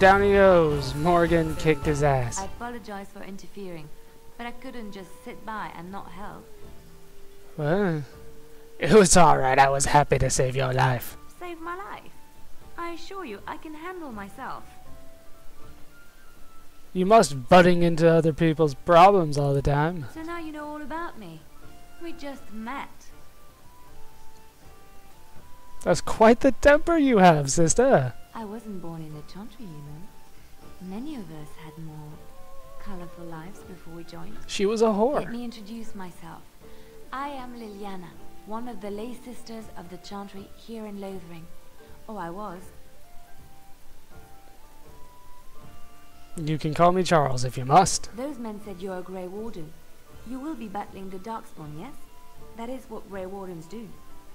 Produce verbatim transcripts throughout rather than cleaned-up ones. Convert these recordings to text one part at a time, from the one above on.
down he goes. Morrigan kicked his ass. I apologize for interfering, but I couldn't just sit by and not help. Well, it was alright. I was happy to save your life. Save my life? I assure you, I can handle myself. You must butting into other people's problems all the time. So now you know all about me. We just met. That's quite the temper you have, sister. I wasn't born in the Chantry, you know. Many of us had more colorful lives before we joined. She was a whore. Let me introduce myself. I am Leliana, one of the lay sisters of the Chantry here in Lothering. Oh, I was. You can call me Charles if you must. Those men said you're a Grey Warden. You will be battling the Darkspawn, yes? That is what Grey Wardens do.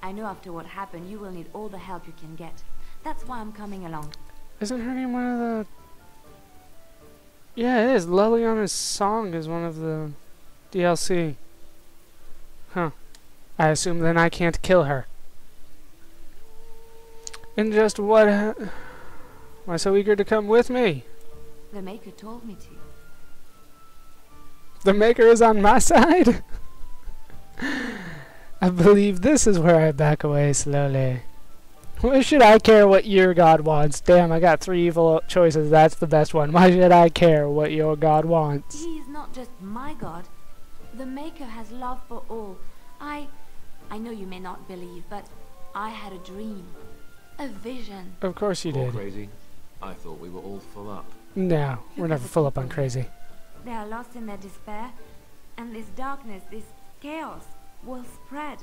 I know after what happened, you will need all the help you can get. That's why I'm coming along. Isn't her name one of the... Yeah, it is. Leliana's song is one of the D L C. Huh. I assume then I can't kill her. And just what... Ha Why so eager to come with me? The Maker told me to. The Maker is on my side? I believe this is where I back away slowly. Why should I care what your god wants? Damn, I got three evil choices. That's the best one. Why should I care what your god wants? He is not just my god. The Maker has love for all. I... I know you may not believe, but I had a dream. A vision. Of course you did. All crazy. I thought we were all full up. No, we're never full up on crazy. They are lost in their despair, and this darkness, this chaos, will spread.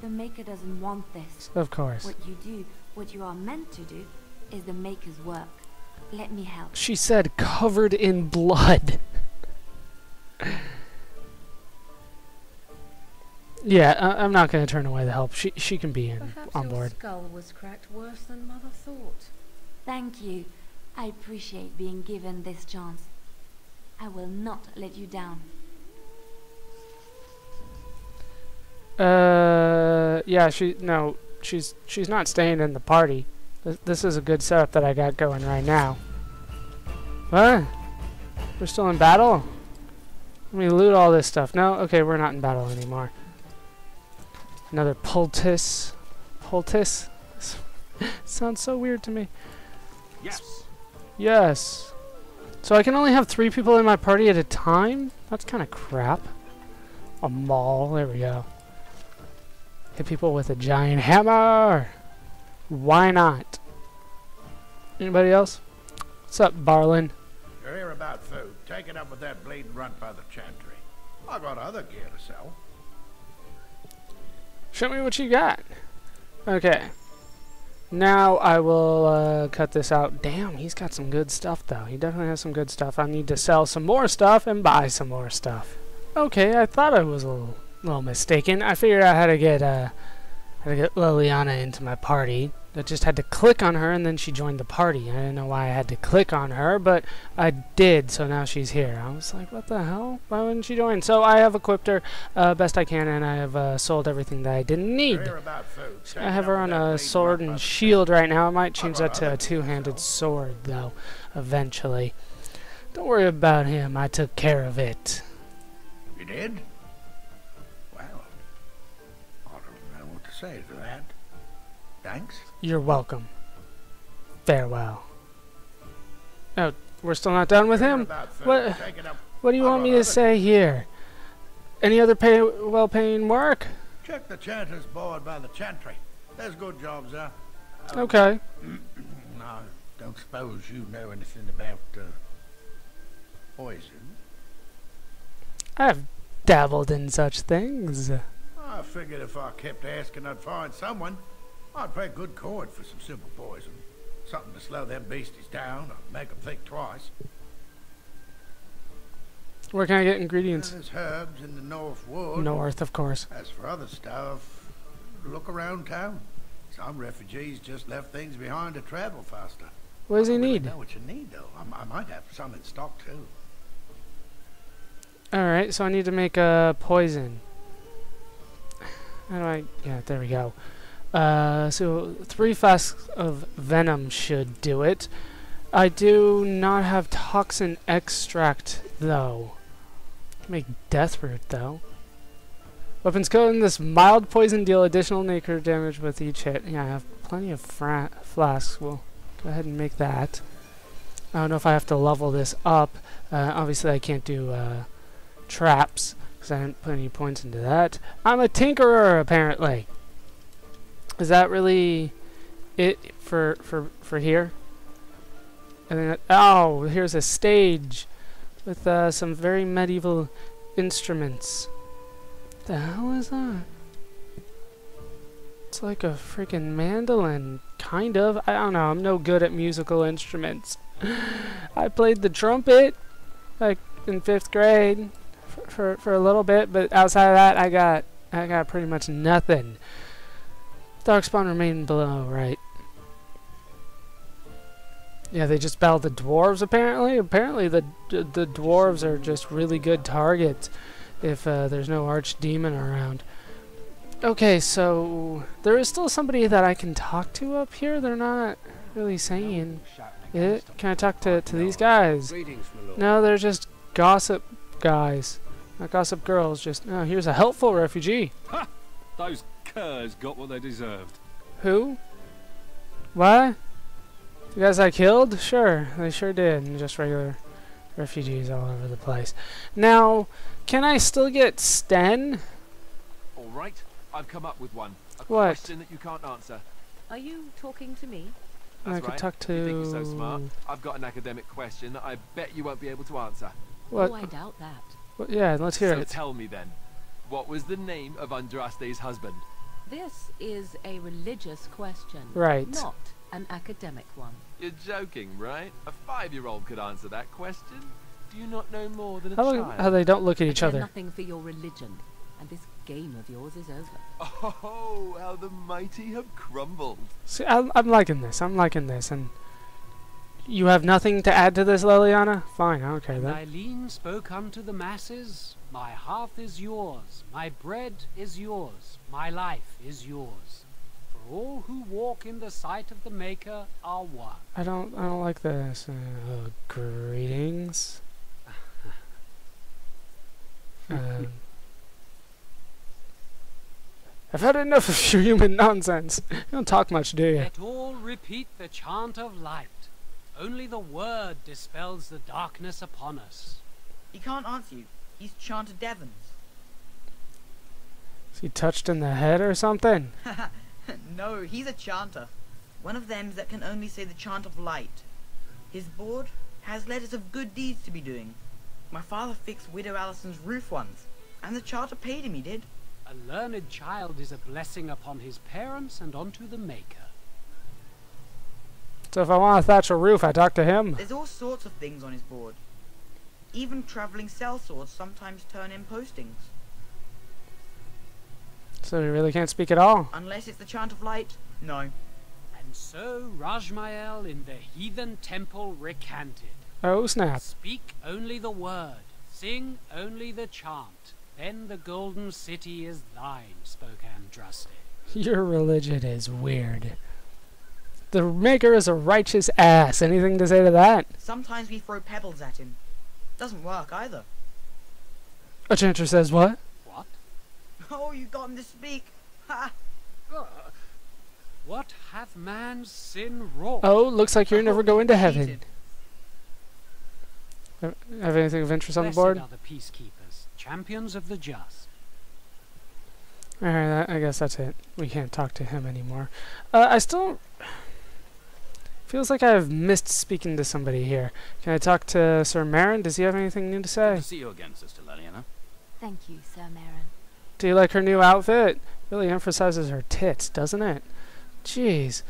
The Maker doesn't want this. Of course. What you do, what you are meant to do, is the Maker's work. Let me help. She said covered in blood. Yeah, I I'm not going to turn away the help. She she can be in Perhaps on board. Your skull was cracked worse than Mother thought. Thank you. I appreciate being given this chance. I will not let you down. Uh, yeah, she no, she's she's not staying in the party. Th this is a good setup that I got going right now. Huh? We're still in battle? Let me loot all this stuff. No, okay, we're not in battle anymore. Another poultice. Poultice? Sounds so weird to me. Yes. Yes. So I can only have three people in my party at a time? That's kind of crap. A maul. There we go. Hit people with a giant hammer. Why not? Anybody else? What's up, Barlin? You're here about food. Take it up with that bleeding runt by the Chantry. I got other gear to sell. Show me what you got. Okay. Now I will uh, cut this out. Damn, he's got some good stuff, though. He definitely has some good stuff. I need to sell some more stuff and buy some more stuff. Okay, I thought I was a little, little mistaken. I figured out how to get uh, how to get Leliana into my party. I just had to click on her, and then she joined the party. I didn't know why I had to click on her, but I did, so now she's here. I was like, what the hell? Why wouldn't she join? So I have equipped her uh, best I can, and I have uh, sold everything that I didn't need. So I have her on a sword and shield right now. I might change that to a two-handed sword, though, eventually. Don't worry about him. I took care of it. You did? Well, I don't know what to say to that. Thanks. You're welcome. Farewell. Oh, we're still not done with him? What, what do you want me to say here? Any other pay, well-paying work? Check the Chanter's board by the Chantry. There's good jobs there. Uh, okay. I don't suppose you know anything about uh, poison. I've dabbled in such things. I figured if I kept asking, I'd find someone. I'd pay good coin for some simple poison. Something to slow them beasties down or make them think twice. Where can I get ingredients? There's herbs in the North Wood. North, of course. As for other stuff, look around town. Some refugees just left things behind to travel faster. What does he need? I don't know what you need, though. I, I might have some in stock, too. Alright, so I need to make a poison. How do I... Yeah, there we go. Uh, so three flasks of venom should do it. I do not have toxin extract, though. Make death root, though. Weapons coated in this mild poison deal additional necro damage with each hit. Yeah, I have plenty of fra flasks. We'll go ahead and make that. I don't know if I have to level this up. Uh, obviously, I can't do uh, traps because I didn't put any points into that. I'm a tinkerer, apparently. Is that really it for for for here? And then, oh, here's a stage with uh, some very medieval instruments. What the hell is that? It's like a freaking mandolin, kind of. I don't know. I'm no good at musical instruments. I played the trumpet like in fifth grade for, for for a little bit, but outside of that, I got I got pretty much nothing. Darkspawn remained below, right? Yeah, they just battled the dwarves. Apparently, apparently the the dwarves are just really good targets if uh, there's no archdemon around. Okay, so there is still somebody that I can talk to up here. They're not really saying it. Can I talk to to these guys? No, they're just gossip guys, not gossip girls. Just no. Here's a helpful refugee. Ha! Those curs got what they deserved. Who? What? You guys I killed? Sure, they sure did. And just regular refugees all over the place. Now, can I still get Sten? All right, I've come up with one. A what? Question that you can't answer. Are you talking to me? That's I could right. talk to. You think you're so smart? I've got an academic question that I bet you won't be able to answer. What? Oh, I doubt that. Well, yeah, let's hear so it. So tell me then, what was the name of Andraste's husband? This is a religious question. Right. Not an academic one. You're joking, right? A five-year-old could answer that question. Do you not know more than a how child? How they don't look at each other. Nothing for your religion, and this game of yours is over. Oh, how the mighty have crumbled. See, I'm, I'm liking this. I'm liking this, and you have nothing to add to this, Leliana? Fine, I don't care then. Eileen spoke unto the masses. My hearth is yours. My bread is yours. My life is yours. All who walk in the sight of the Maker are one. I don't, I don't like this. Uh, greetings. um, I've had enough of your human nonsense. You don't talk much, do you? Let all repeat the chant of light. Only the word dispels the darkness upon us. He can't answer you. He's Chanter Devons. Is he touched in the head or something? No, he's a chanter. One of them that can only say the chant of light. His board has letters of good deeds to be doing. My father fixed Widow Allison's roof once, and the charter paid him, he did. A learned child is a blessing upon his parents and onto the Maker. So if I want to thatch a roof, I talk to him? There's all sorts of things on his board. Even travelling sellswords sometimes turn in postings. So we really can't speak at all. Unless it's the chant of light. No. And so Rajmael in the heathen temple recanted. Oh snap. Speak only the word. Sing only the chant. Then the golden city is thine, spoke Andraste. Your religion is weird. The Maker is a righteous ass. Anything to say to that? Sometimes we throw pebbles at him. Doesn't work either. A chanter says what? Oh, you got him to speak. Ha! What hath man's sin wrought? Oh, looks like you're never going to heaven. Have anything of interest on the board? Blessed are the peacekeepers, champions of the just. All right, I guess that's it. We can't talk to him anymore. Uh, I still feels like I've missed speaking to somebody here. Can I talk to Ser Maron? Does he have anything new to say? Good to see you again, Sister Leliana. Thank you, Ser Maron. Do you like her new outfit? Really emphasizes her tits, doesn't it? Jeez.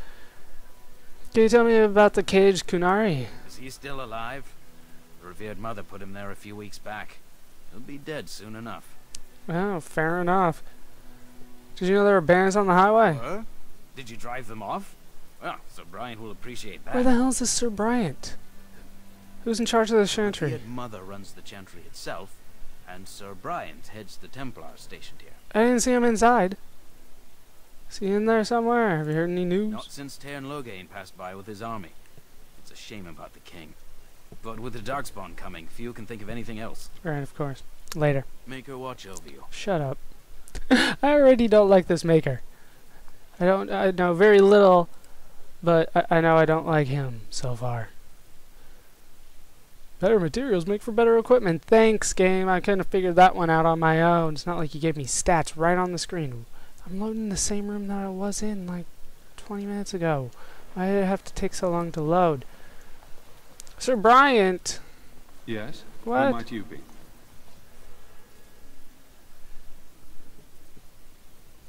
Can you tell me about the caged Qunari? Is he still alive? The revered mother put him there a few weeks back. He'll be dead soon enough. Oh, fair enough. Did you know there were banners on the highway? Uh, did you drive them off? Well, Ser Bryant will appreciate that. Where the hell is this Ser Bryant? Who's in charge of the Chantry? The revered mother runs the Chantry itself. And Ser Bryant heads the Templar stationed here. I didn't see him inside. Is he in there somewhere? Have you heard any news? Not since Teyrn Loghain passed by with his army. It's a shame about the king. But with the Darkspawn coming, few can think of anything else. Right, of course. Later. Make her watch over you. Shut up. I already don't like this Maker. I don't. I know very little, but I, I know I don't like him so far. Better materials make for better equipment. Thanks, game. I couldn't have figured that one out on my own. It's not like you gave me stats right on the screen. I'm loading the same room that I was in like twenty minutes ago. Why did it have to take so long to load? Ser Bryant. Yes. What? Who might you be?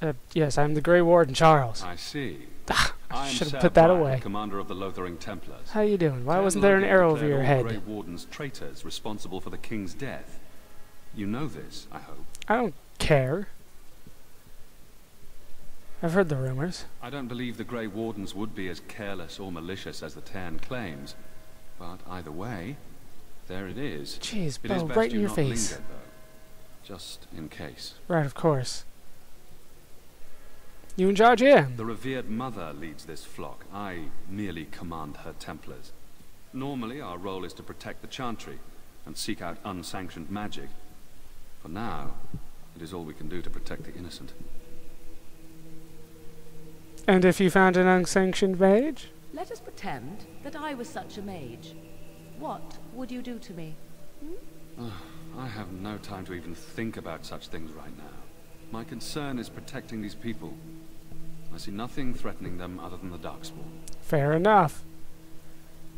Uh, yes, I'm the Grey Warden, Charles. I see. I should have put that away. Commander of the Lothering Templars. How you doing? Why wasn't there an arrow over your head? Grey Warden's traitors responsible for the king's death. You know this, I hope. I don't care. I've heard the rumors. I don't believe the Grey Wardens would be as careless or malicious as the Teyrn claims. But either way, there it is. Jeez, Bo, right in your face. Linger, just in case. Right, of course. You in charge here? The revered mother leads this flock. I merely command her Templars. Normally, our role is to protect the Chantry and seek out unsanctioned magic. For now, it is all we can do to protect the innocent. And if you found an unsanctioned mage? Let us pretend that I was such a mage. What would you do to me? Hmm? Oh, I have no time to even think about such things right now. My concern is protecting these people. I see nothing threatening them other than the Darkspawn. Fair enough.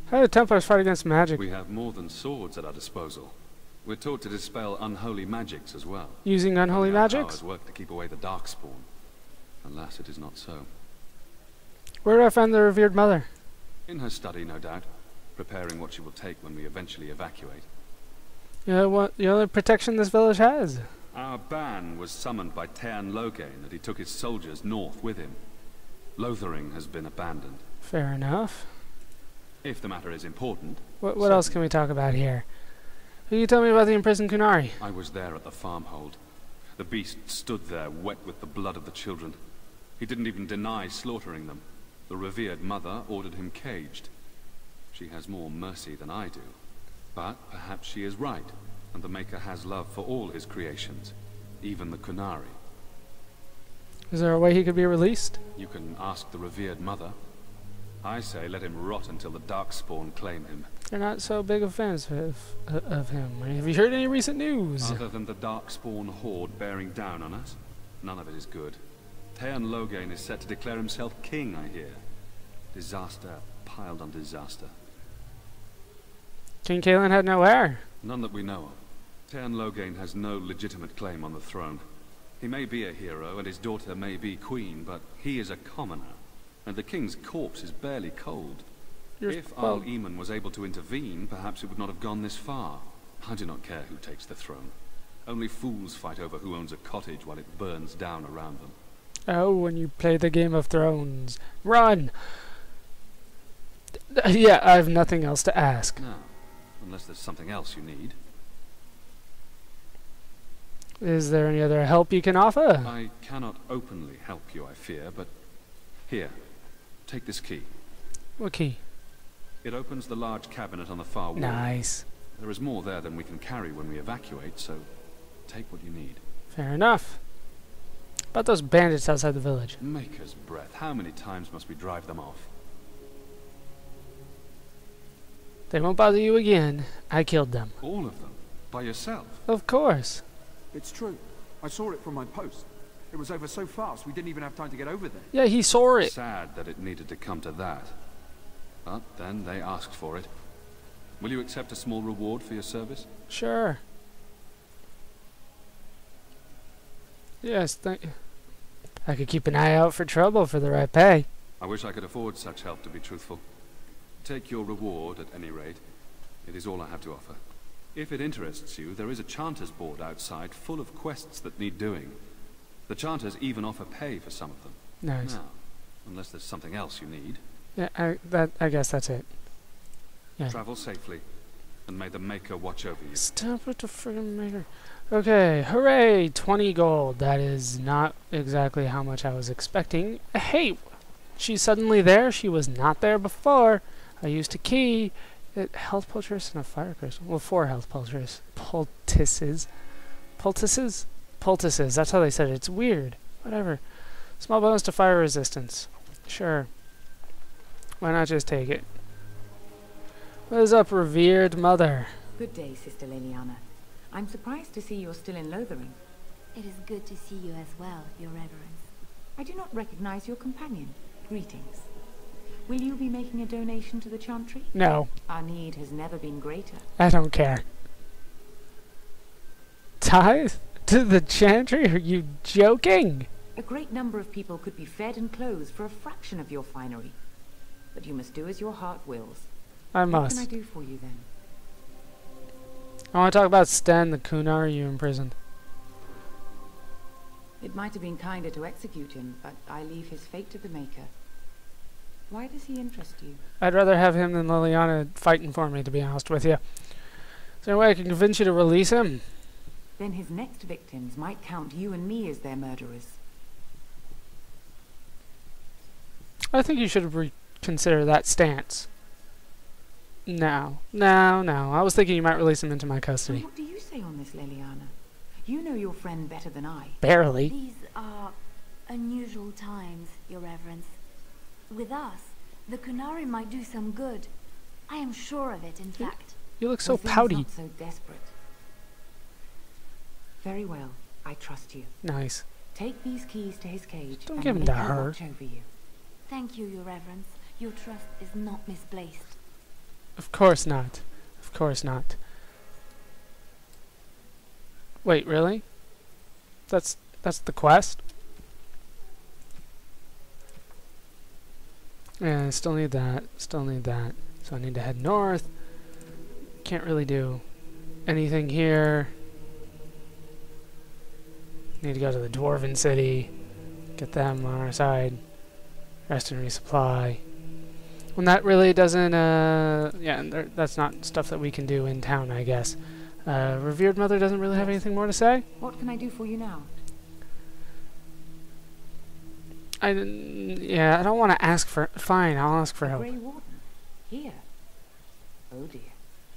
How do the Templars fight against magic? We have more than swords at our disposal. We're taught to dispel unholy magics as well. Using unholy magics? Our powers work to keep away the Darkspawn. Alas, it is not so. Where do I find the revered mother? In her study, no doubt. Preparing what she will take when we eventually evacuate. You know what? The only protection this village has. Our ban was summoned by Teyrn Loghain, and he took his soldiers north with him. Lothering has been abandoned. Fair enough. If the matter is important. What, what else can we talk about here? Will you tell me about the imprisoned Qunari? I was there at the farmhold. The beast stood there, wet with the blood of the children. He didn't even deny slaughtering them. The revered mother ordered him caged. She has more mercy than I do. But perhaps she is right. And the Maker has love for all his creations, even the Qunari. Is there a way he could be released? You can ask the revered mother. I say let him rot until the Darkspawn claim him. They're not so big of fans of, uh, of him. Have you heard any recent news? Other than the Darkspawn horde bearing down on us, none of it is good. Teyrn Loghain is set to declare himself king, I hear. Disaster piled on disaster. King Caelan had no heir. None that we know of. Teyrn Loghain has no legitimate claim on the throne. He may be a hero, and his daughter may be queen, but he is a commoner, and the king's corpse is barely cold. You're if Al Eamon was able to intervene, perhaps it would not have gone this far. I do not care who takes the throne. Only fools fight over who owns a cottage while it burns down around them. Oh, when you play the Game of Thrones. Run! Yeah, I have nothing else to ask. No. Unless there's something else you need. Is there any other help you can offer? I cannot openly help you, I fear, but... Here, take this key. What key? It opens the large cabinet on the far wall. Nice. There is more there than we can carry when we evacuate, so take what you need. Fair enough. About those bandits outside the village. Maker's breath. How many times must we drive them off? They won't bother you again. I killed them. All of them? By yourself? Of course. It's true. I saw it from my post. It was over so fast we didn't even have time to get over there. Yeah, he saw it. Sad that it needed to come to that. But then they asked for it. Will you accept a small reward for your service? Sure. Yes, thank you. I could keep an eye out for trouble for the right pay. I wish I could afford such help, to be truthful. Take your reward, at any rate. It is all I have to offer. If it interests you, there is a Chanter's board outside full of quests that need doing. The Chanters even offer pay for some of them. Nice. Now, unless there's something else you need. Yeah, I, that, I guess that's it. Yeah. Travel safely, and may the Maker watch over you. Stop with the friggin' Maker. Okay, hooray! twenty gold. That is not exactly how much I was expecting. Hey! She's suddenly there. She was not there before. I used a key, it, health poultice and a fire crystal. Well, four health poultices. Poultices? Poultices? Poultices, that's how they said it. It's weird. Whatever. Small bonus to fire resistance. Sure. Why not just take it? What is up, revered mother? Good day, Sister Leliana. I'm surprised to see you're still in Lothering. It is good to see you as well, Your Reverence. I do not recognize your companion. Greetings. Will you be making a donation to the Chantry? No. Our need has never been greater. I don't care. Tithe? To the Chantry? Are you joking? A great number of people could be fed and clothed for a fraction of your finery. But you must do as your heart wills. I must. What can I do for you then? I want to talk about Sten, the Qunari you imprisoned. It might have been kinder to execute him, but I leave his fate to the Maker. Why does he interest you? I'd rather have him than Leliana fighting for me, to be honest with you. Is there any way I can convince you to release him? Then his next victims might count you and me as their murderers. I think you should reconsider that stance. No, no, no. I was thinking you might release him into my custody. What do you say on this, Leliana? You know your friend better than I. Barely. These are unusual times, Your Reverence. With us, the Qunari might do some good. I am sure of it, in you, fact. You look so pouty. Not so desperate. Very well. I trust you. Nice. Take these keys to his cage. Don't give them to her. Watch over you. Thank you, Your Reverence. Your trust is not misplaced. Of course not. Of course not. Wait, really? That's that's the quest? Yeah, I still need that. Still need that. So I need to head north. Can't really do anything here. Need to go to the Dwarven City. Get them on our side. Rest and resupply. And that really doesn't, uh... yeah, that's not stuff that we can do in town, I guess. Uh, revered mother doesn't really have anything more to say. What can I do for you now? I didn't, yeah, I don't want to ask for. Fine, I'll ask for help. Grey Warden, here. Oh dear,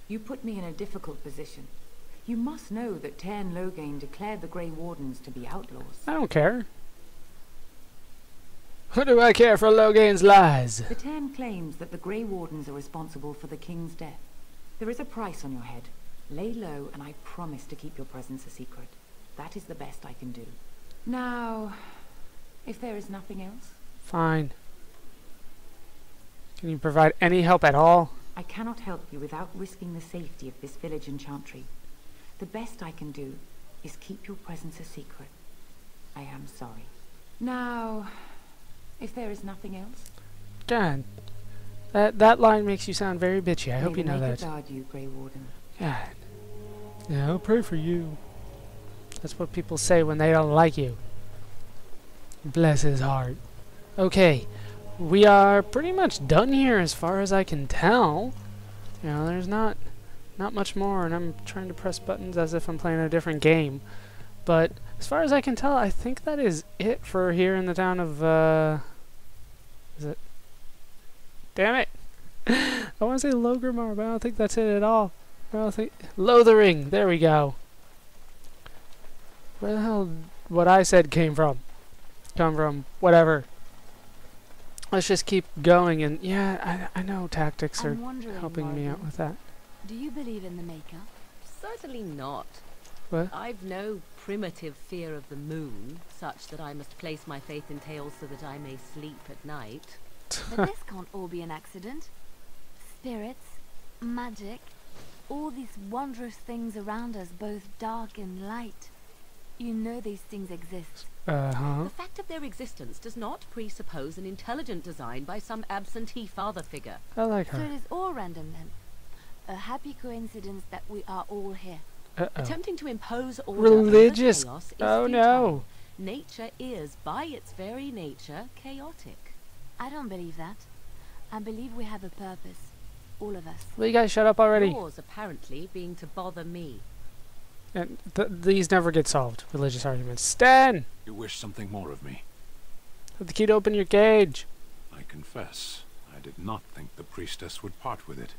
you put me in a difficult position. You must know that Teyrn Loghain declared the Grey Wardens to be outlaws. I don't care. Who do I care for Loghain's lies? The Teyrn claims that the Grey Wardens are responsible for the King's death. There is a price on your head. Lay low, and I promise to keep your presence a secret. That is the best I can do. Now, if there is nothing else... Fine. Can you provide any help at all? I cannot help you without risking the safety of this village and Chantry. The best I can do is keep your presence a secret. I am sorry. Now, if there is nothing else... God, that, that line makes you sound very bitchy. I hope you know that. May the Maker guard you, Grey Warden. God. Yeah, I'll pray for you. That's what people say when they don't like you. Bless his heart. Okay, we are pretty much done here as far as I can tell. You know, there's not not much more, and I'm trying to press buttons as if I'm playing a different game. But as far as I can tell, I think that is it for here in the town of, uh... Is it? Damn it! I want to say Logrimar, but I don't think that's it at all. Lothering, there we go. Where the hell what I said came from? Come from, whatever. Let's just keep going, and yeah, I, I know tactics are helping Morgan, me out with that. Do you believe in the Maker? Certainly not. What? I've no primitive fear of the moon, such that I must place my faith in tales so that I may sleep at night. But this can't all be an accident. Spirits, magic, all these wondrous things around us, both dark and light. You know these things exist. Uh-huh. The fact of their existence does not presuppose an intelligent design by some absentee father figure. I like her. So it is all random then. A happy coincidence that we are all here. Uh-oh. Attempting to impose order religious chaos is oh futile. No. Nature is, by its very nature, chaotic. I don't believe that. I believe we have a purpose. All of us. Will you guys shut up already? Yours, apparently, being to bother me. And th these never get solved. Religious arguments. Sten! You wish something more of me. Have the key to open your cage. I confess, I I did not think the priestess would part with it.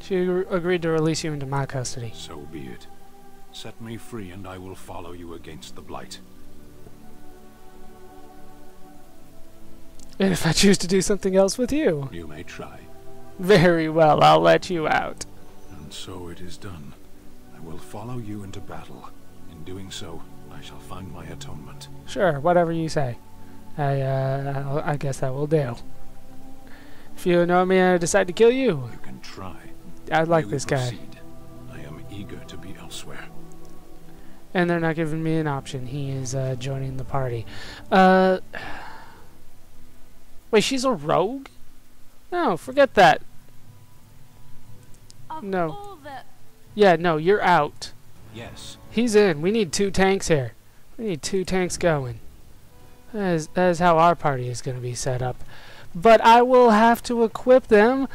She agreed to release you into my custody. So be it. Set me free and I will follow you against the Blight. And if I choose to do something else with you? You may try. Very well, I'll let you out. And so it is done. I will follow you into battle. In doing so, I shall find my atonement. Sure, whatever you say. I, uh, I guess that will do. If you know me and I decide to kill you... You can try. I like you this proceed. guy. I am eager to be elsewhere. And they're not giving me an option. He is uh, joining the party. Uh, wait, she's a rogue? No, forget that. Of no. Yeah, no, you're out. Yes. He's in. We need two tanks here. We need two tanks going. That is, that is how our party is going to be set up. But I will have to equip them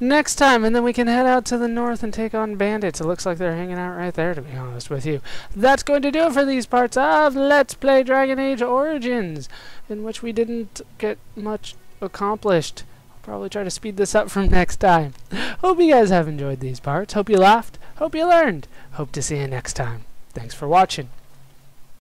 next time, and then we can head out to the north and take on bandits. It looks like they're hanging out right there, to be honest with you. That's going to do it for these parts of Let's Play Dragon Age Origins, in which we didn't get much accomplished. I'll probably try to speed this up from next time. Hope you guys have enjoyed these parts. Hope you laughed. Hope you learned. Hope to see you next time. Thanks for watching.